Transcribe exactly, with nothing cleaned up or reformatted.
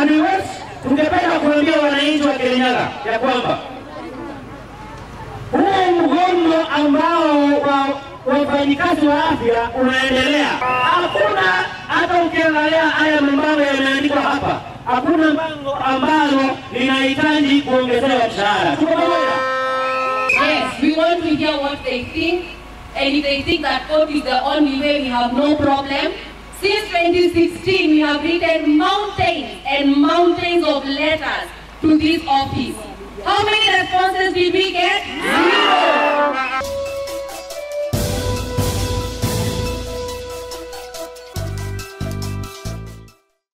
Hamiwezi, tungependa kuambia wananchi wa Kilimanjaro ya kwamba huu mgomo ambao wafanyikazi wa afya unaendelea. Hakuna, hata ukiangalia haya mambo yanayoandikwa hapa, hakuna mpango ambalo linahitaji kuongezewa mshahara. Yes, we want to hear what they think, and if they think that vote is the only way, we have no problem. Since twenty sixteen, we have written mountains and mountains of letters to this office. How many responses did we get? Zero!